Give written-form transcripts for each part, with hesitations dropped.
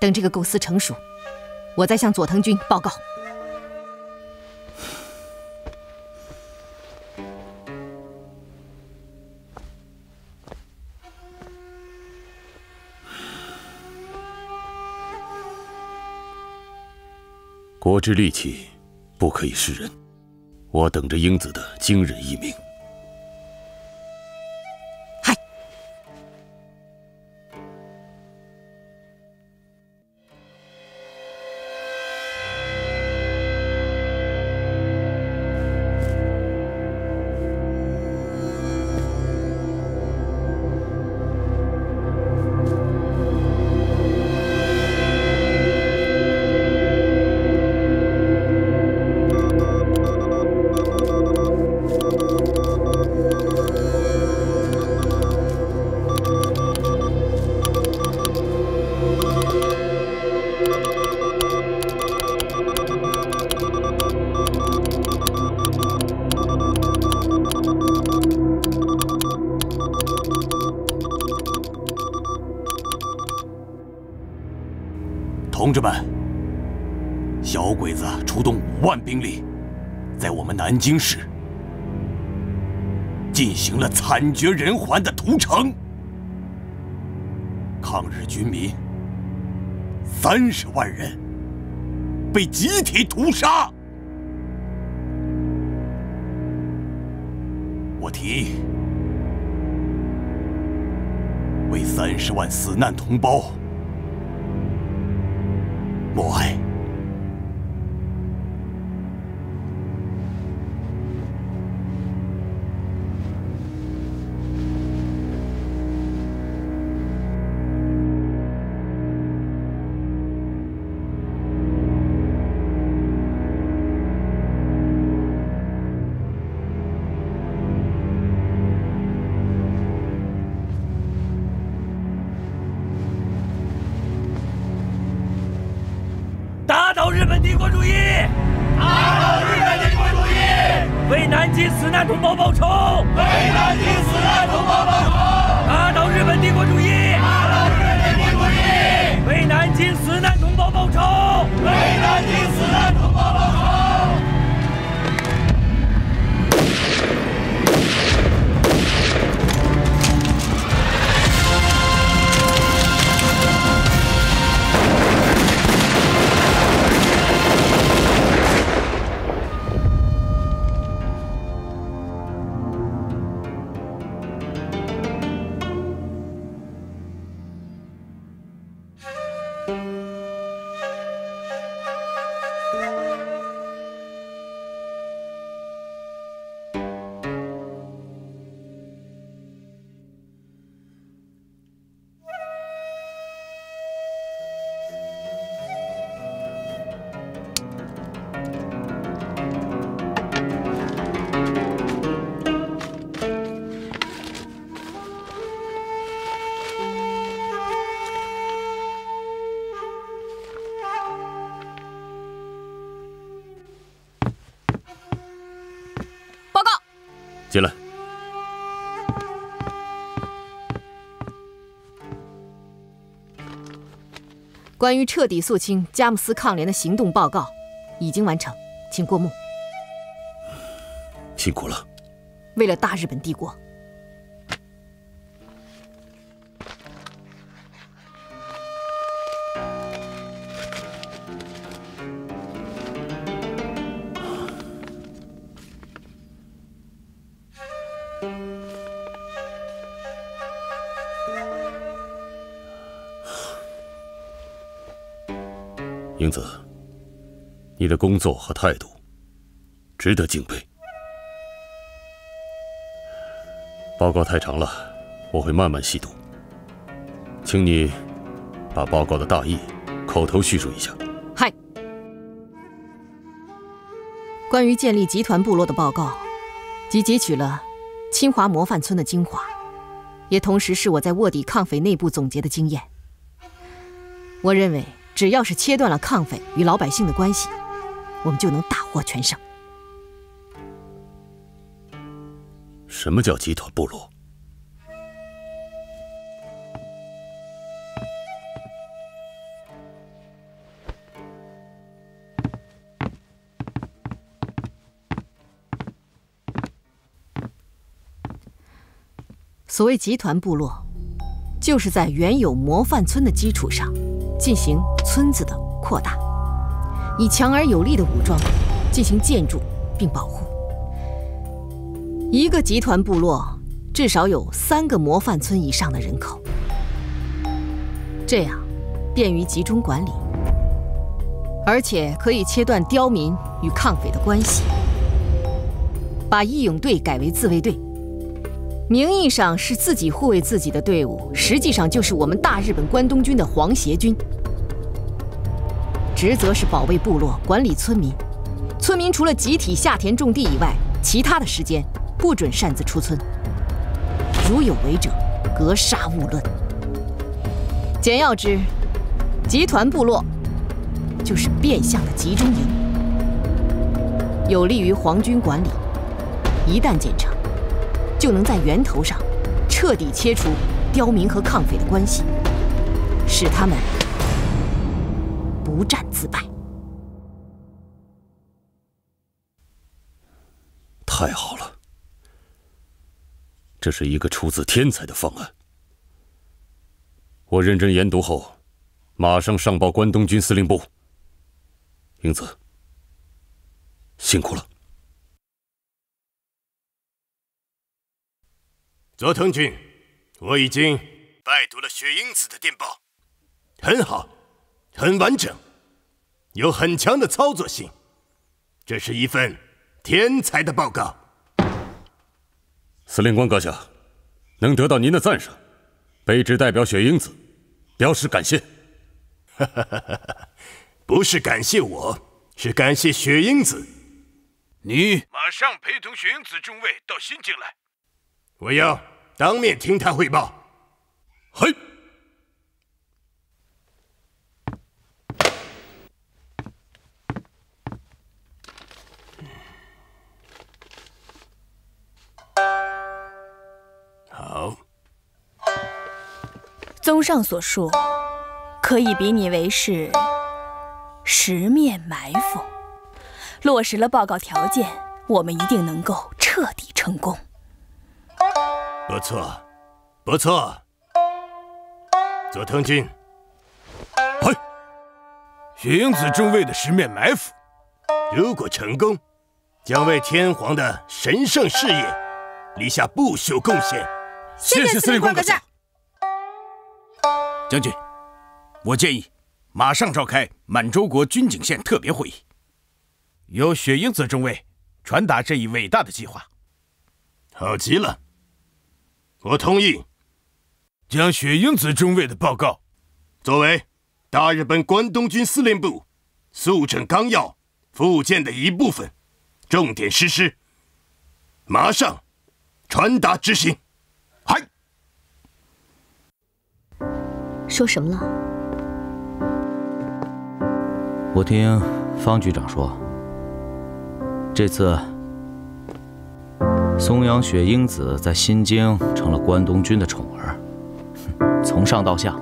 等这个构思成熟，我再向佐藤君报告。国之利器，不可以示人。我等着英子的惊人一鸣。 同志们，小鬼子出动5万兵力，在我们南京市进行了惨绝人寰的屠城，抗日军民30万人被集体屠杀。我提议，为30万死难同胞 默哀。进来。关于彻底肃清佳木斯抗联的行动报告已经完成，请过目。辛苦了。为了大日本帝国。英子，你的工作和态度值得敬佩。报告太长了，我会慢慢细读，请你把报告的大意口头叙述一下。嗨，关于建立集团部落的报告，即汲取了侵华模范村的精华，也同时是我在卧底抗匪内部总结的经验。我认为， 只要是切断了抗匪与老百姓的关系，我们就能大获全胜。什么叫集团部落？所谓集团部落，就是在原有模范村的基础上，进行村子的扩大，以强而有力的武装进行建筑并保护。一个集团部落至少有3个模范村以上的人口，这样便于集中管理，而且可以切断刁民与抗匪的关系，把义勇队改为自卫队。 名义上是自己护卫自己的队伍，实际上就是我们大日本关东军的皇协军。职责是保卫部落，管理村民。村民除了集体下田种地以外，其他的时间不准擅自出村。如有违者，格杀勿论。简要之，集团部落就是变相的集中营，有利于皇军管理。一旦建成， 就能在源头上彻底切除刁民和抗匪的关系，使他们不战自败。太好了，这是一个出自天才的方案。我认真研读后，马上上报关东军司令部。英子，辛苦了。 佐藤君，我已经拜读了雪英子的电报，很好，很完整，有很强的操作性，这是一份天才的报告。司令官阁下，能得到您的赞赏，卑职代表雪英子表示感谢。不是感谢我，是感谢雪英子。你马上陪同雪英子中尉到新京来。 我要当面听他汇报。嘿，好。综上所述，可以比拟为是十面埋伏。落实了报告条件，我们一定能够彻底成功。 不错，不错，佐藤君。嘿，雪英子中尉的十面埋伏，如果成功，将为天皇的神圣事业立下不朽贡献。谢谢司令官阁下。将军，我建议马上召开满洲国军警县特别会议，由雪英子中尉传达这一伟大的计划。好极了。 我同意，将雪英子中尉的报告作为大日本关东军司令部速整纲要附件的一部分，重点实施，马上传达执行。嗨，说什么了？我听方局长说，这次 松阳雪英子在新京成了关东军的宠儿，从上到下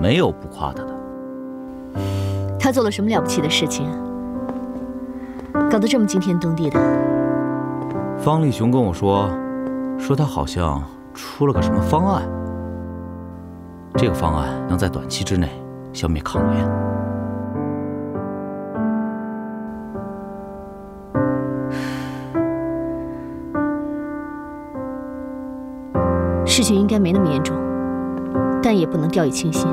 没有不夸她的。她做了什么了不起的事情啊？搞得这么惊天动地的。方立雄跟我说，说她好像出了个什么方案，这个方案能在短期之内消灭抗联。 事情应该没那么严重，但也不能掉以轻心，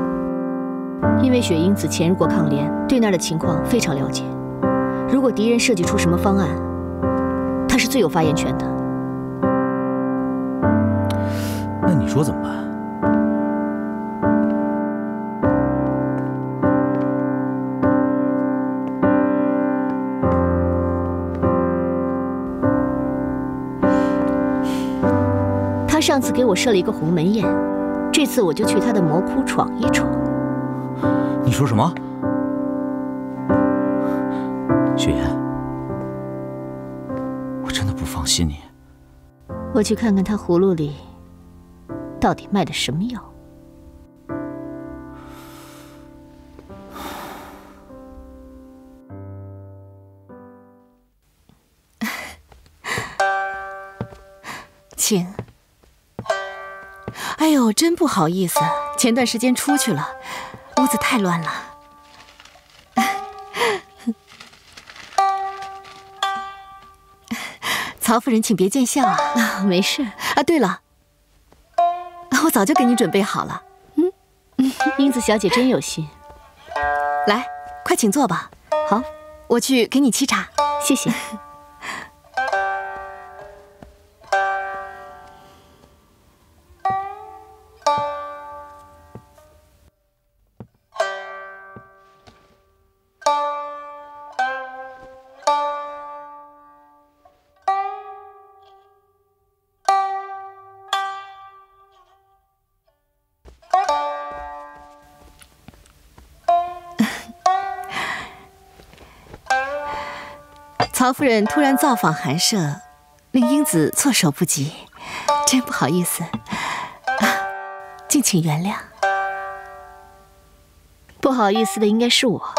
因为雪英子潜入过抗联，对那儿的情况非常了解。如果敌人设计出什么方案，她是最有发言权的。那你说怎么办？上次给我设了一个鸿门宴，这次我就去他的魔窟闯一闯。你说什么？雪妍，我真的不放心你。我去看看他葫芦里到底卖的什么药。请。哎呦，真不好意思，前段时间出去了，屋子太乱了。曹夫人，请别见笑啊，没事啊。对了，我早就给你准备好了。嗯，英子小姐真有心。来，快请坐吧。好，我去给你沏茶。谢谢。 曹夫人突然造访寒舍，令英子措手不及，真不好意思，敬请原谅。不好意思的应该是我。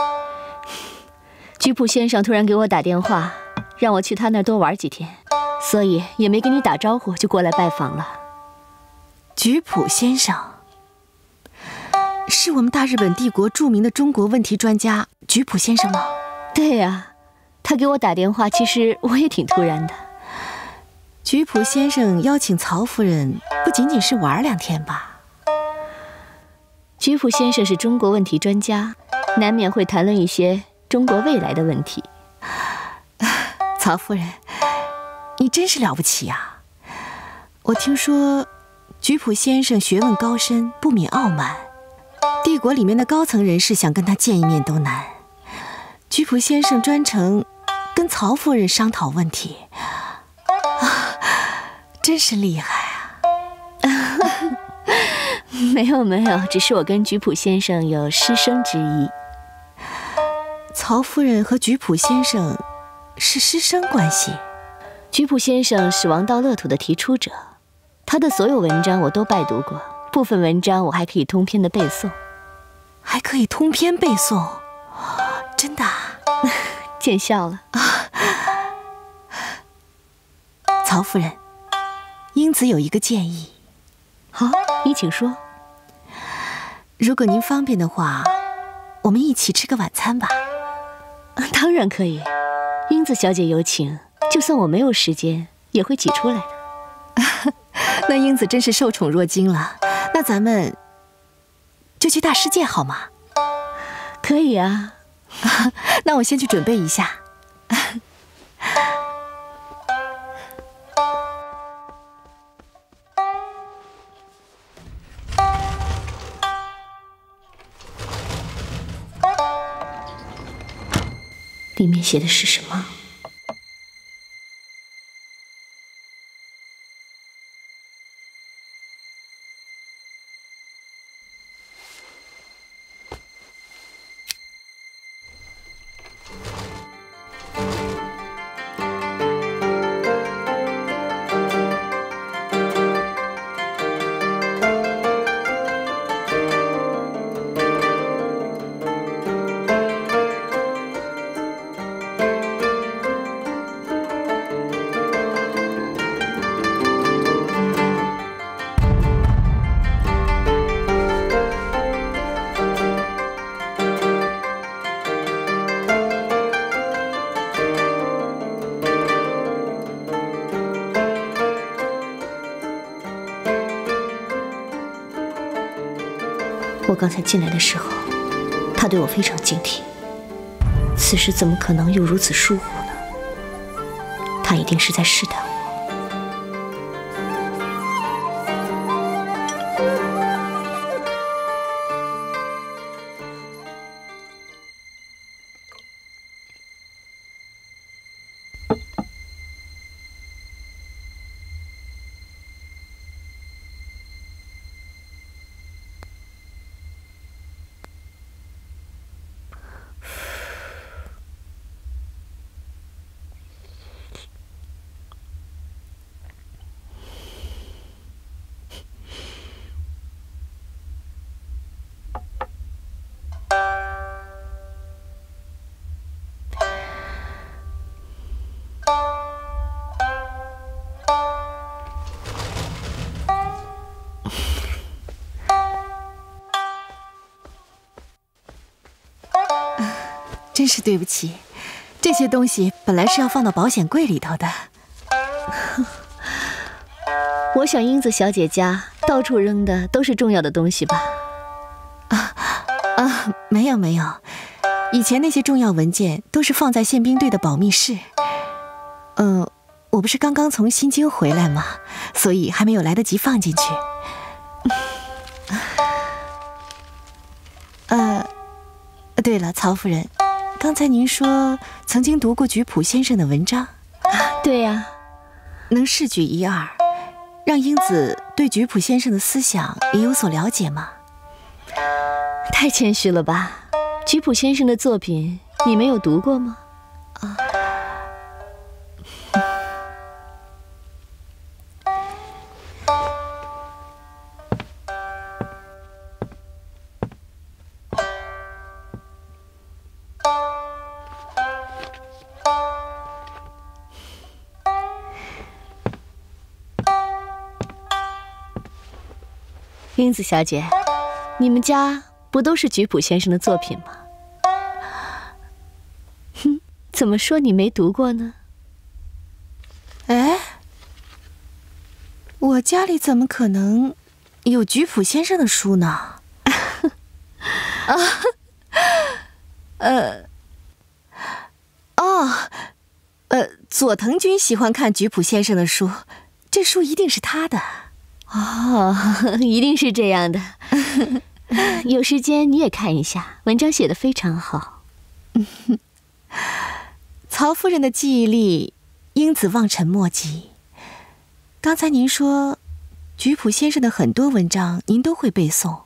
居普先生突然给我打电话，让我去他那儿多玩几天，所以也没跟你打招呼就过来拜访了。居普先生，是我们大日本帝国著名的中国问题专家居普先生吗？对呀。 他给我打电话，其实我也挺突然的。菊普先生邀请曹夫人，不仅仅是玩两天吧？菊普先生是中国问题专家，难免会谈论一些中国未来的问题。曹夫人，你真是了不起啊！我听说，菊普先生学问高深，不免傲慢，帝国里面的高层人士想跟他见一面都难。 居普先生专程跟曹夫人商讨问题，真是厉害啊！没有没有，只是我跟居普先生有师生之谊。曹夫人和居普先生是师生关系。居普先生是王道乐土的提出者，他的所有文章我都拜读过，部分文章我还可以通篇的背诵，还可以通篇背诵。 真的、啊，见笑了。曹夫人，英子有一个建议。好，你请说。如果您方便的话，我们一起吃个晚餐吧。当然可以，英子小姐有请，就算我没有时间，也会挤出来的。那英子真是受宠若惊了。那咱们就去大世界好吗？可以啊。 那我先去准备一下。里面写的是什么？我刚才进来的时候，他对我非常警惕，此时怎么可能又如此疏忽呢？他一定是在试探我。真是对不起，这些东西本来是要放到保险柜里头的。我想英子小姐家到处扔的都是重要的东西吧？没有没有，以前那些重要文件都是放在宪兵队的保密室。我不是刚刚从新京回来吗？所以还没有来得及放进去。对了，曹夫人，刚才您说曾经读过菊浦先生的文章，对呀，能试举一二，让英子对菊浦先生的思想也有所了解吗？太谦虚了吧，菊浦先生的作品你没有读过吗？英子小姐，你们家不都是菊浦先生的作品吗？哼，怎么说你没读过呢？哎，我家里怎么可能有菊浦先生的书呢？佐藤君喜欢看菊浦先生的书，这书一定是他的。哦，一定是这样的。有时间你也看一下，文章写得非常好。曹夫人的记忆力，英子望尘莫及。刚才您说，菊浦先生的很多文章您都会背诵，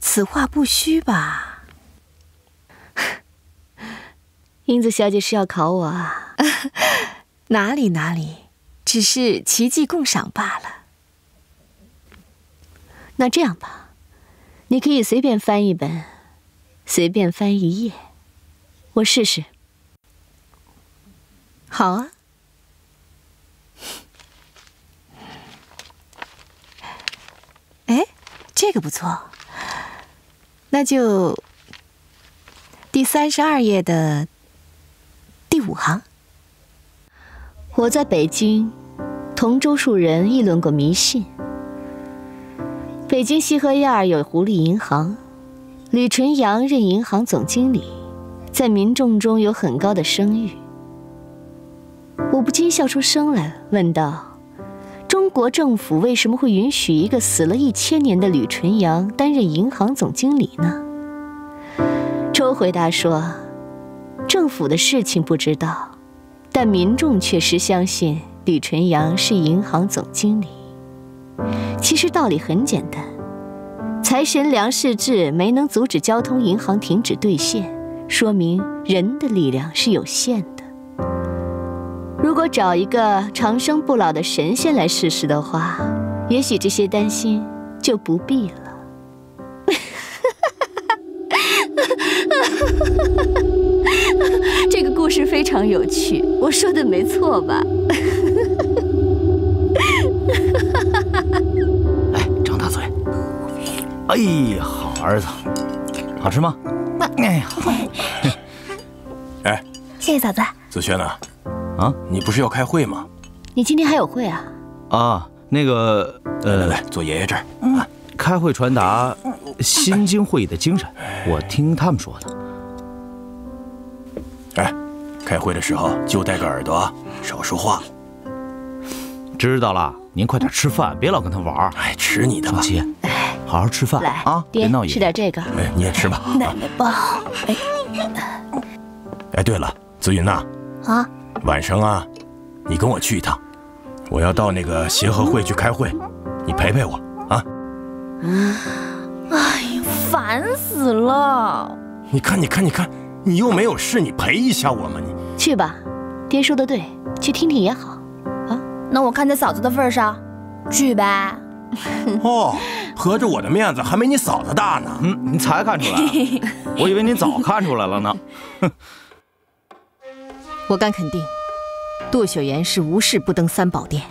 此话不虚吧？英子小姐是要考我啊？哪里哪里，只是奇技共赏罢了。那这样吧，你可以随便翻一本，随便翻一页，我试试。好啊。哎，这个不错。那就第32页的第5行。我在北京同周树人议论过迷信。北京西河沿有狐狸银行，吕纯阳任银行总经理，在民众中有很高的声誉。我不禁笑出声来，问道：“中国政府为什么会允许一个死了1000年的吕纯阳担任银行总经理呢？”周回答说：“政府的事情不知道，但民众确实相信吕纯阳是银行总经理。”其实道理很简单，财神梁士智没能阻止交通银行停止兑现，说明人的力量是有限的。如果找一个长生不老的神仙来试试的话，也许这些担心就不必了。这个故事非常有趣，我说的没错吧？来，张大嘴！哎呀，好儿子，好吃吗？哎呀，哎，谢谢嫂子。子轩呢？啊，你不是要开会吗？你今天还有会啊？啊，那个，来，坐爷爷这儿啊。开会传达新京会议的精神，我听他们说的。哎，开会的时候就戴个耳朵，少说话。知道了，您快点吃饭，别老跟他玩。哎，吃你的吧，七，好好吃饭啊，别闹爷。吃点这个，哎，你也吃吧。奶奶抱。哎，对了，子云呐，啊，晚上啊，你跟我去一趟，我要到那个协和会去开会，你陪陪我啊。哎呀，烦死了！你看，你看，你看，你又没有事，你陪一下我嘛，你去吧。爹说的对，去听听也好。那我看在嫂子的份上，去呗。哦，合着我的面子还没你嫂子大呢。嗯，您才看出来，我以为您早看出来了呢。我敢肯定，杜雪岩是无事不登三宝殿。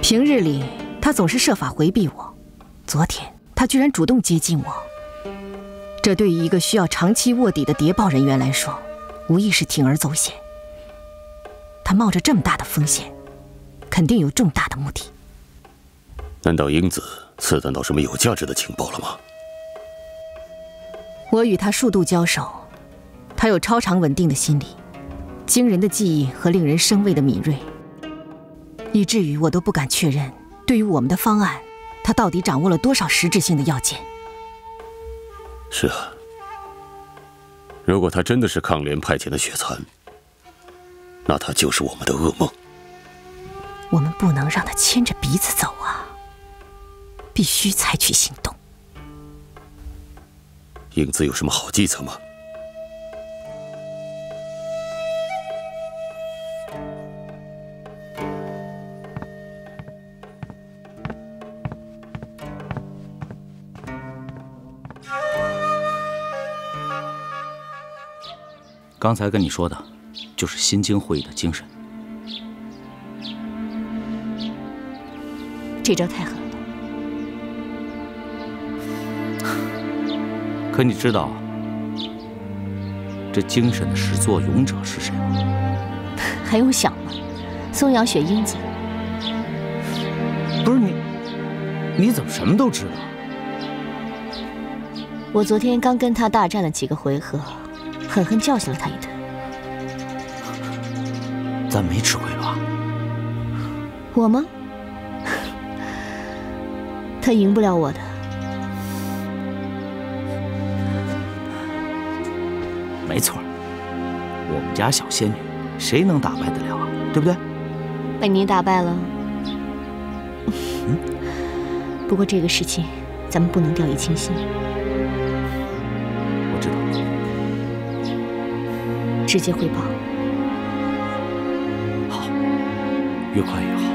平日里他总是设法回避我，昨天他居然主动接近我，这这对于一个需要长期卧底的谍报人员来说，无疑是铤而走险。他冒着这么大的风险，肯定有重大的目的。难道英子刺探到什么有价值的情报了吗？我与他数度交手，他有超常稳定的心理，惊人的记忆和令人生畏的敏锐，以至于我都不敢确认，对于我们的方案，他到底掌握了多少实质性的要件。 是啊，如果他真的是抗联派遣的血蚕，那他就是我们的噩梦。我们不能让他牵着鼻子走啊，必须采取行动。英子有什么好计策吗？刚才跟你说的，就是新京会议的精神。这招太狠了。可你知道这精神的始作俑者是谁吗？还用想吗？松阳雪英子。不是你，你怎么什么都知道？我昨天刚跟他大战了几个回合。 狠狠教训了他一顿，咱没吃亏吧？我吗？他赢不了我的。没错，我们家小仙女，谁能打败得了啊？对不对？被你打败了。不过这个事情，咱们不能掉以轻心。 直接汇报，好，越快越好。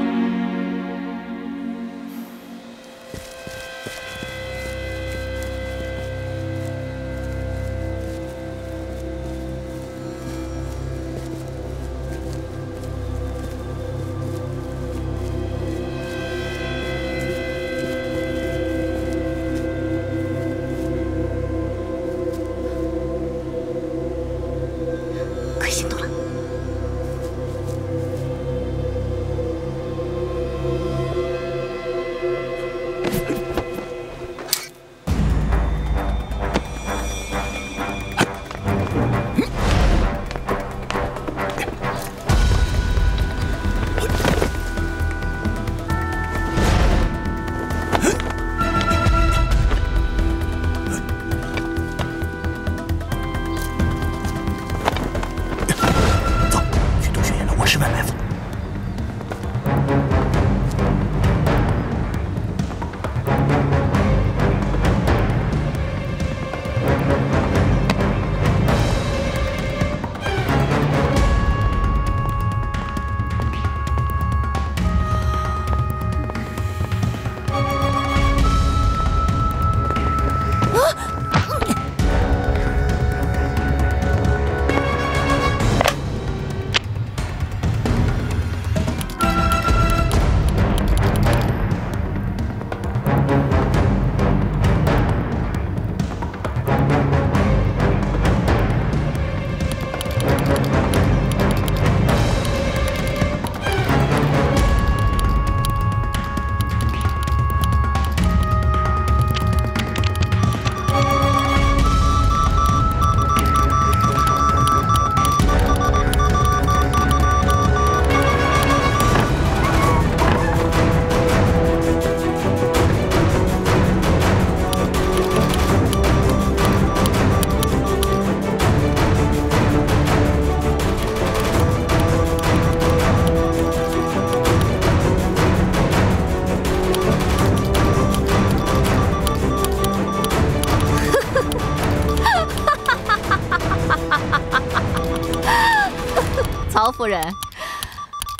夫人，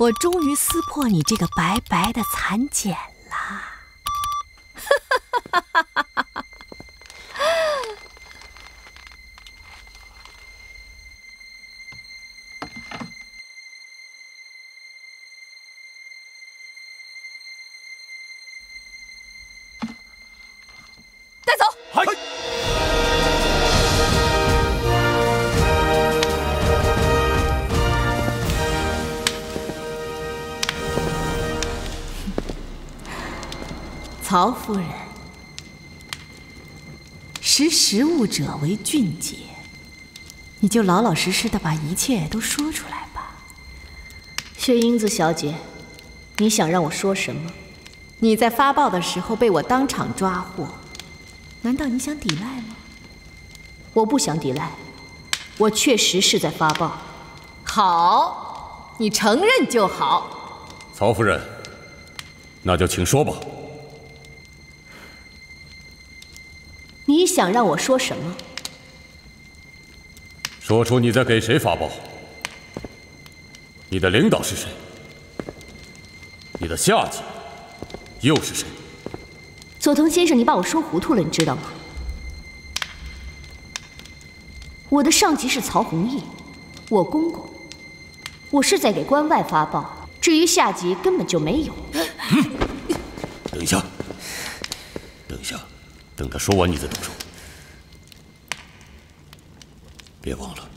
我终于撕破你这个白白的蚕茧了！带走！曹夫人，识时务者为俊杰，你就老老实实的把一切都说出来吧。薛英子小姐，你想让我说什么？你在发报的时候被我当场抓获，难道你想抵赖吗？我不想抵赖，我确实是在发报。好，你承认就好。曹夫人，那就请说吧。 你想让我说什么？说出你在给谁发报，你的领导是谁，你的下级又是谁？佐藤先生，你把我说糊涂了，你知道吗？我的上级是曹弘毅，我公公，我是在给关外发报，至于下级根本就没有。等一下，等一下。 等他说完，你再动手。别忘了，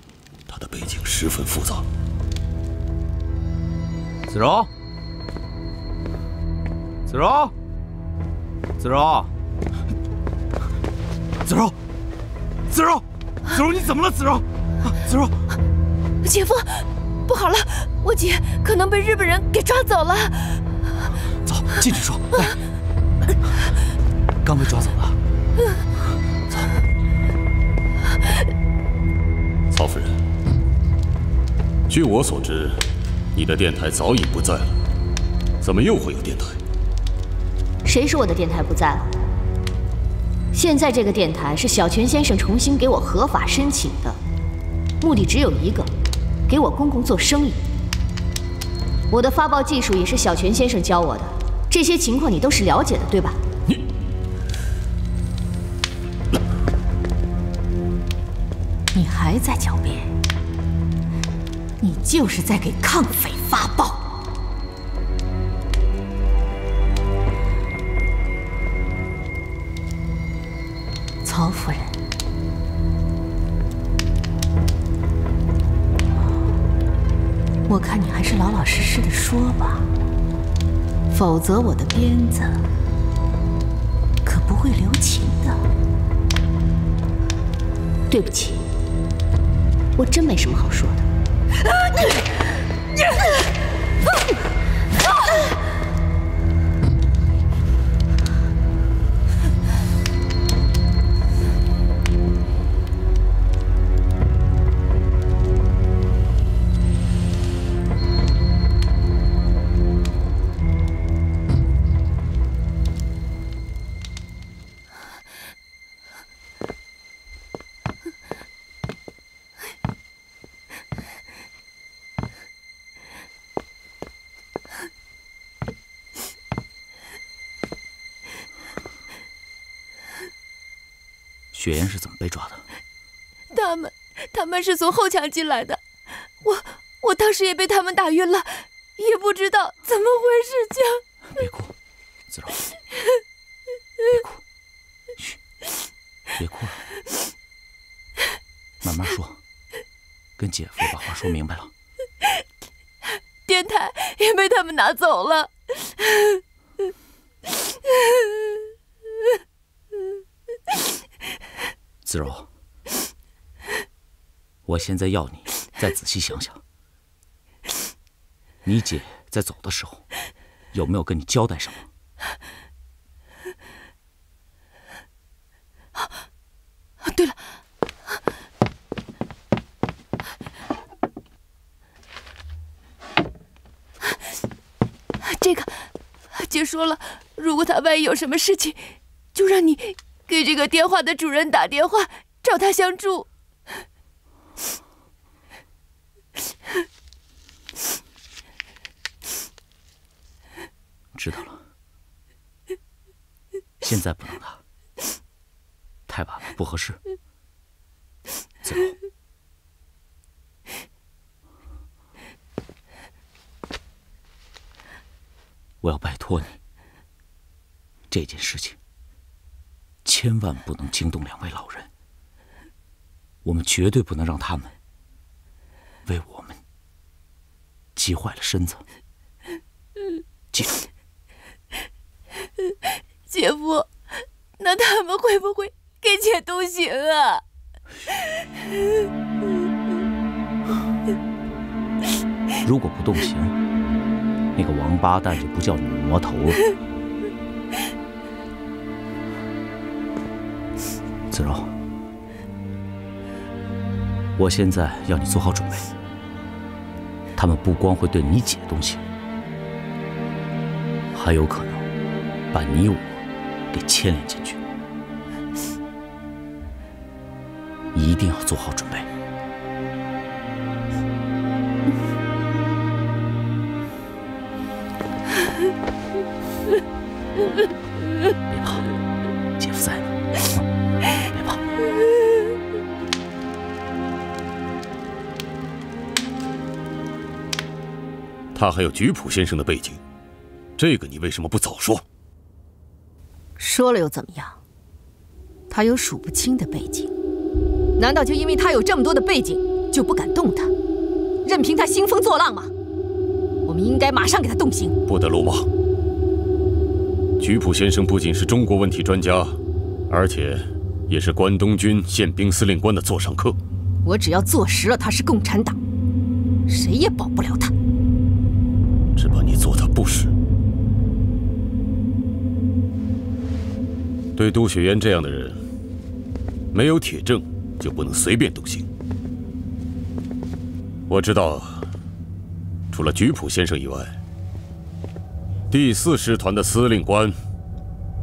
他的背景十分复杂。子柔，子柔，子柔，子柔，子柔，子柔，你怎么了？子柔，子柔，姐夫，不好了，我姐可能被日本人给抓走了。走，进去说。来，刚被抓走了。 走，曹夫人。据我所知，你的电台早已不在了，怎么又会有电台？谁说我的电台不在了？现在这个电台是小泉先生重新给我合法申请的，目的只有一个，给我公公做生意。我的发报技术也是小泉先生教我的，这些情况你都是了解的，对吧？ 你还在狡辩，你就是在给抗匪发报。曹夫人，我看你还是老老实实的说吧，否则我的鞭子可不会留情的。对不起。 我真没什么好说的。雪妍是怎么被抓的？他们是从后墙进来的，我当时也被他们打晕了，也不知道怎么回事情。别哭，子柔，别哭，嘘，别哭了，慢慢说，跟姐夫把话说明白了。电台也被他们拿走了。 子柔，我现在要你再仔细想想，你姐在走的时候有没有跟你交代什么？啊，对了，这个姐说了，如果她万一有什么事情，就让你。 给这个电话的主人打电话，找他相助。知道了，现在不能打，太晚了不合适。子柔，我要拜托你，这件事情。 千万不能惊动两位老人，我们绝对不能让他们为我们急坏了身子。记住，姐夫，那他们会不会给姐渡刑啊？如果不渡刑，那个王八蛋就不叫女魔头了。子柔，我现在要你做好准备，他们不光会对你姐动刑，还有可能把你我。 给牵连进去，一定要做好准备。别怕，姐夫在呢，别怕。他还有菊浦先生的背景，这个你为什么不早说？ 说了又怎么样？他有数不清的背景，难道就因为他有这么多的背景，就不敢动他，任凭他兴风作浪吗？我们应该马上给他动刑，不得鲁莽。菊浦先生不仅是中国问题专家，而且也是关东军宪兵司令官的座上客。我只要坐实了他是共产党，谁也保不了他。只怕你做他不实。 对杜雪渊这样的人，没有铁证就不能随便动刑。我知道，除了菊浦先生以外，第4师团的司令官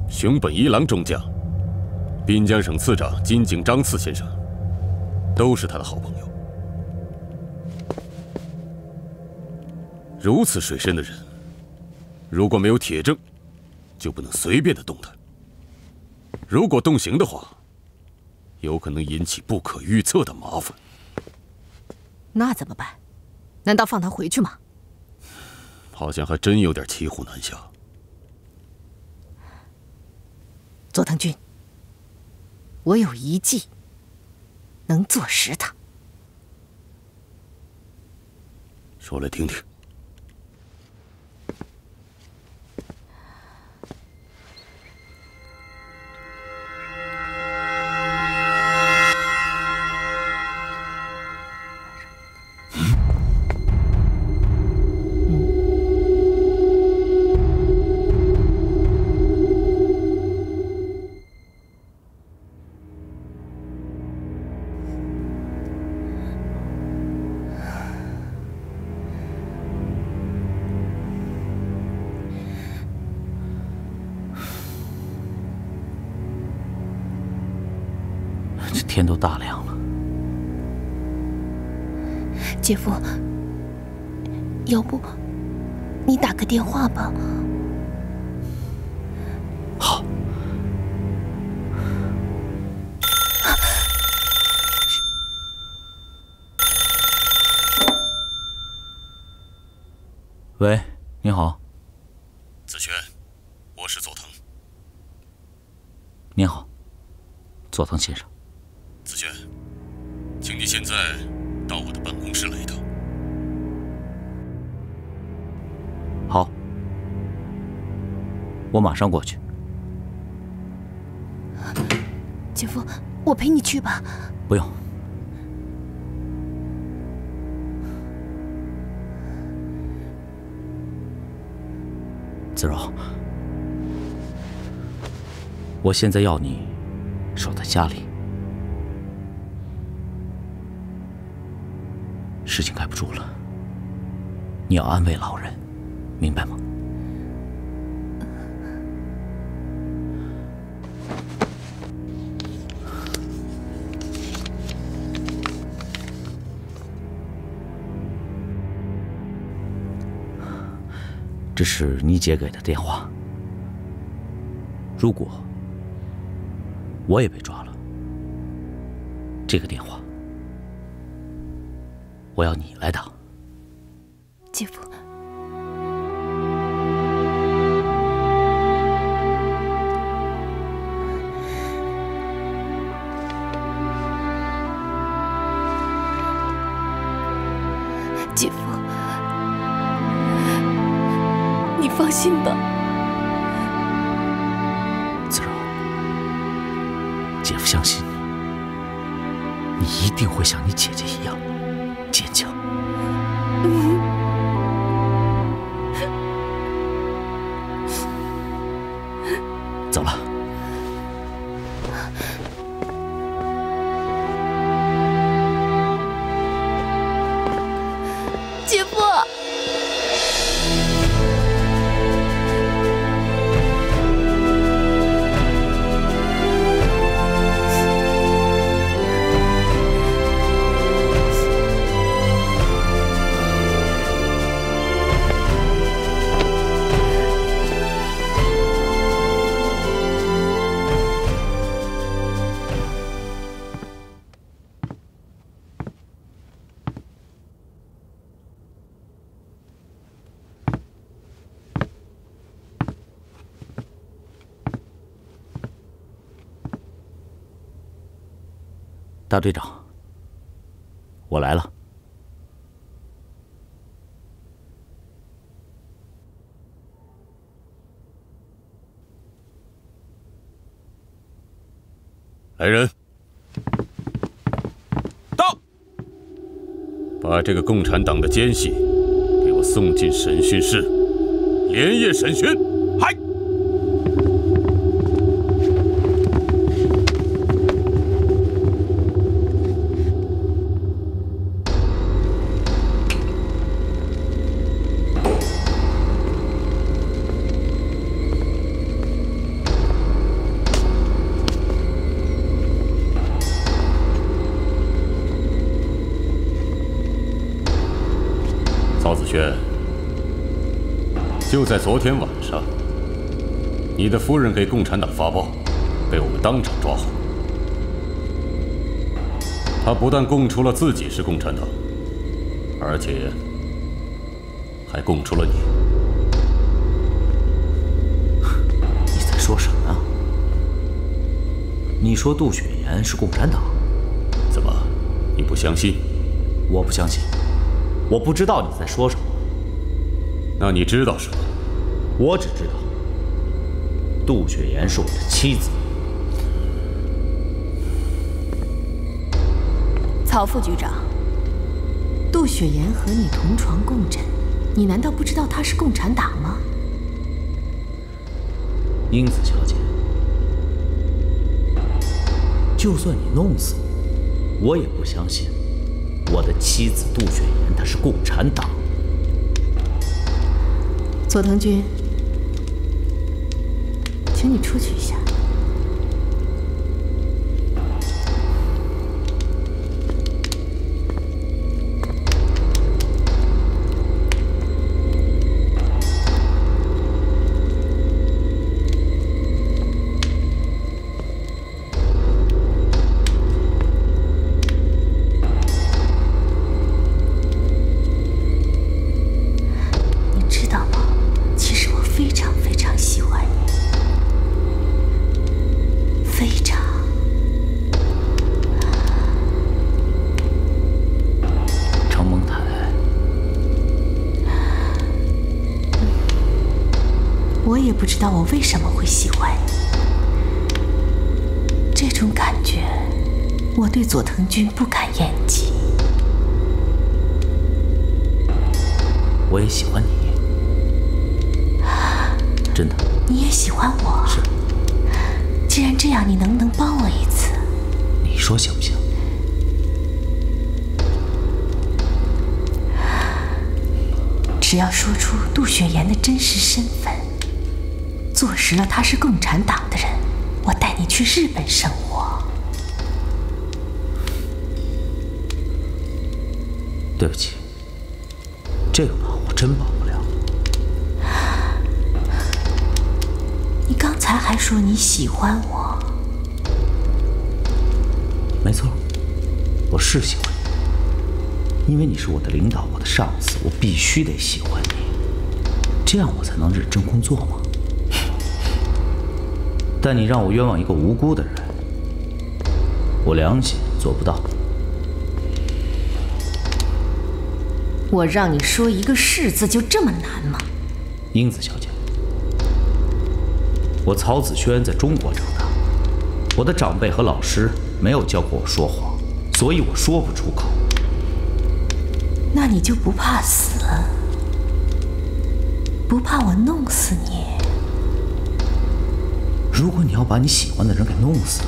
熊本一郎中将、滨江省次长金井章次先生，都是他的好朋友。如此水深的人，如果没有铁证，就不能随便的动他。 如果动刑的话，有可能引起不可预测的麻烦。那怎么办？难道放他回去吗？好像还真有点骑虎难下。佐藤君，我有一计，能坐实他。说来听听。 天都大亮了，姐夫，要不你打个电话吧？好。喂，你好，子轩，我是佐藤。你好，佐藤先生。 子轩，请你现在到我的办公室来一趟。好，我马上过去。姐夫，我陪你去吧。不用。子柔，我现在要你守在家里。 事情盖不住了，你要安慰老人，明白吗？这是你姐给的电话。如果我也被抓了，这个电话。 我要你来打，姐夫。姐夫，你放心吧，姐夫相信你，你一定会像你姐姐一样坚强。走了。 大队长，我来了。来人，到！把这个共产党的奸细给我送进审讯室，连夜审讯。 就在昨天晚上，你的夫人给共产党发报，被我们当场抓获。她不但供出了自己是共产党，而且还供出了你。你在说什么？你说杜雪岩是共产党？怎么，你不相信？我不相信，我不知道你在说什么。那你知道什么？ 我只知道，杜雪岩是我的妻子。曹副局长，杜雪岩和你同床共枕，你难道不知道她是共产党吗？英子小姐，就算你弄死我，我也不相信我的妻子杜雪岩她是共产党。佐藤君。 请你出去一下。你知道吗？其实我非常非常喜欢你。 非常。程梦台，我也不知道我为什么会喜欢你。这种感觉，我对佐藤君不敢言及。我也喜欢你，真的。你也喜欢我？是。 既然这样，你能不能帮我一次？你说行不行？只要说出杜雪岩的真实身份，坐实了他是共产党的人，我带你去日本生活。对不起，这个忙我真帮不了。你刚才还说你喜欢我，没错，我是喜欢你，因为你是我的领导，我的上司，我必须得喜欢你，这样我才能认真工作嘛。但你让我冤枉一个无辜的人，我良心做不到。我让你说一个“是”字就这么难吗？英子小姐。 我曹子轩在中国长大，我的长辈和老师没有教过我说谎，所以我说不出口。那你就不怕死？不怕我弄死你？如果你要把你喜欢的人给弄死，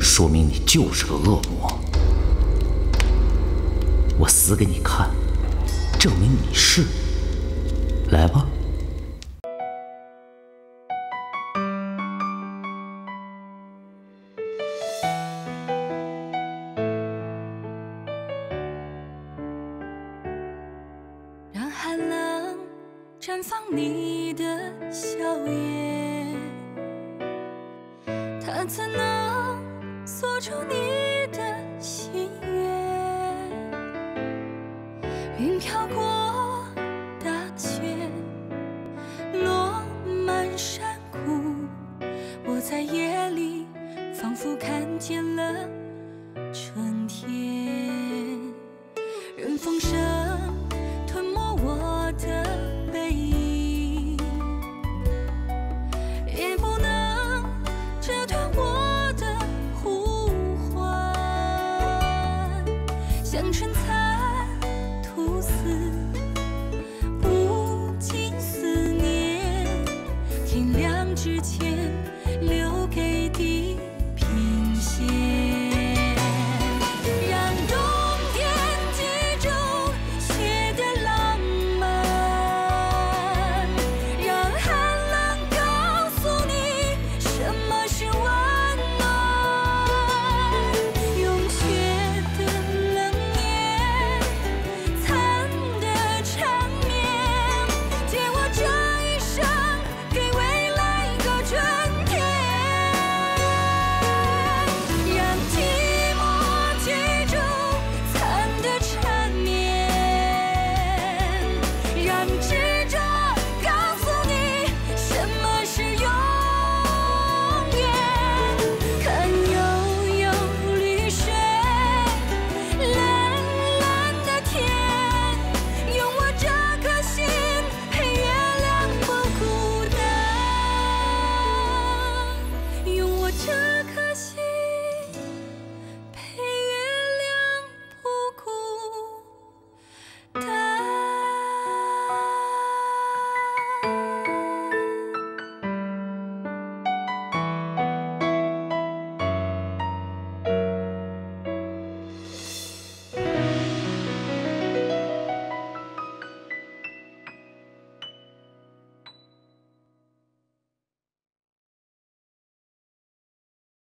说明你就是个恶魔。我死给你看，证明你是。来吧。 春草。